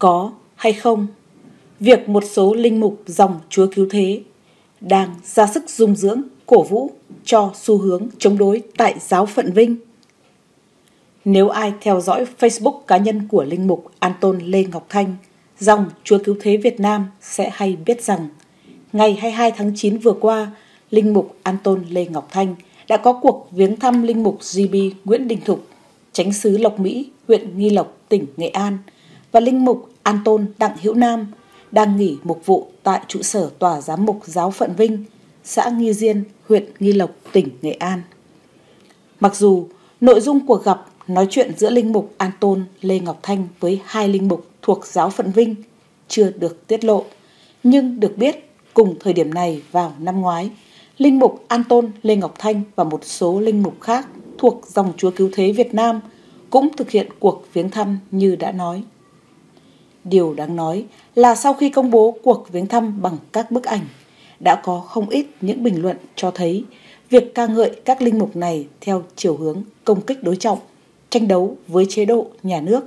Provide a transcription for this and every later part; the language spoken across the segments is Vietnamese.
có hay không, việc một số linh mục dòng Chúa Cứu Thế đang ra sức dung dưỡng, cổ vũ cho xu hướng chống đối tại giáo phận Vinh. Nếu ai theo dõi Facebook cá nhân của linh mục Antôn Lê Ngọc Thanh, dòng Chúa Cứu Thế Việt Nam sẽ hay biết rằng ngày 22 tháng 9 vừa qua, linh mục Antôn Lê Ngọc Thanh đã có cuộc viếng thăm linh mục GB Nguyễn Đình Thục, chánh xứ Lộc Mỹ, huyện Nghi Lộc, tỉnh Nghệ An, và linh mục Antôn Đặng Hữu Nam đang nghỉ mục vụ tại trụ sở Tòa Giám mục Giáo phận Vinh, xã Nghi Diên, huyện Nghi Lộc, tỉnh Nghệ An. Mặc dù nội dung cuộc gặp nói chuyện giữa linh mục Antôn Lê Ngọc Thanh với hai linh mục thuộc Giáo phận Vinh chưa được tiết lộ, nhưng được biết cùng thời điểm này vào năm ngoái, linh mục Antôn Lê Ngọc Thanh và một số linh mục khác thuộc dòng Chúa Cứu Thế Việt Nam cũng thực hiện cuộc viếng thăm như đã nói. Điều đáng nói là sau khi công bố cuộc viếng thăm bằng các bức ảnh, đã có không ít những bình luận cho thấy việc ca ngợi các linh mục này theo chiều hướng công kích đối trọng, tranh đấu với chế độ nhà nước.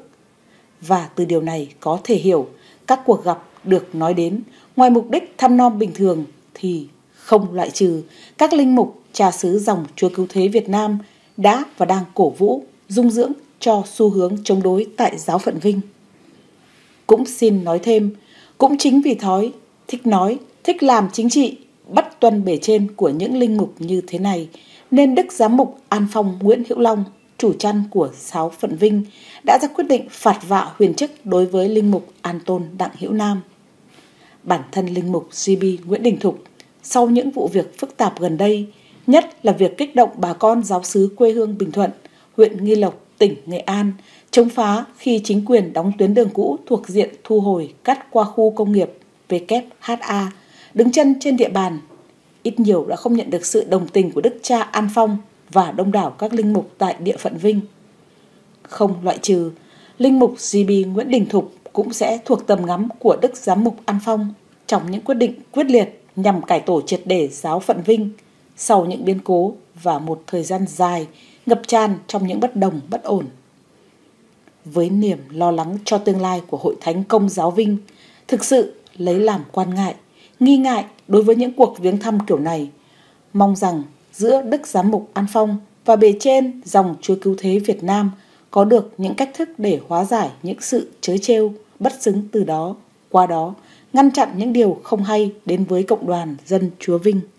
Và từ điều này có thể hiểu các cuộc gặp được nói đến ngoài mục đích thăm nom bình thường thì không loại trừ các linh mục cha xứ dòng Chúa Cứu Thế Việt Nam đã và đang cổ vũ, dung dưỡng cho xu hướng chống đối tại giáo phận Vinh. Cũng xin nói thêm, cũng chính vì thói thích nói, thích làm chính trị, bắt tuân bề trên của những linh mục như thế này nên Đức Giám mục Anphong Nguyễn Hữu Long, chủ chăn của giáo phận Vinh, đã ra quyết định phạt vạ huyền chức đối với linh mục Antôn Đặng Hữu Nam. Bản thân linh mục GB Nguyễn Đình Thục, sau những vụ việc phức tạp gần đây, nhất là việc kích động bà con giáo xứ quê hương Bình Thuận, huyện Nghi Lộc, tỉnh Nghệ An, chống phá khi chính quyền đóng tuyến đường cũ thuộc diện thu hồi cắt qua khu công nghiệp WHA, đứng chân trên địa bàn, ít nhiều đã không nhận được sự đồng tình của Đức cha An Phong và đông đảo các linh mục tại địa phận Vinh. Không loại trừ, linh mục GB Nguyễn Đình Thục cũng sẽ thuộc tầm ngắm của Đức Giám mục An Phong trong những quyết định quyết liệt nhằm cải tổ triệt để giáo phận Vinh sau những biến cố và một thời gian dài ngập tràn trong những bất đồng bất ổn. Với niềm lo lắng cho tương lai của Hội Thánh Công Giáo Vinh, thực sự lấy làm quan ngại, nghi ngại đối với những cuộc viếng thăm kiểu này, mong rằng giữa Đức Giám mục An Phong và bề trên dòng Chúa Cứu Thế Việt Nam có được những cách thức để hóa giải những sự trớ trêu bất xứng từ đó, qua đó ngăn chặn những điều không hay đến với cộng đoàn dân Chúa Vinh.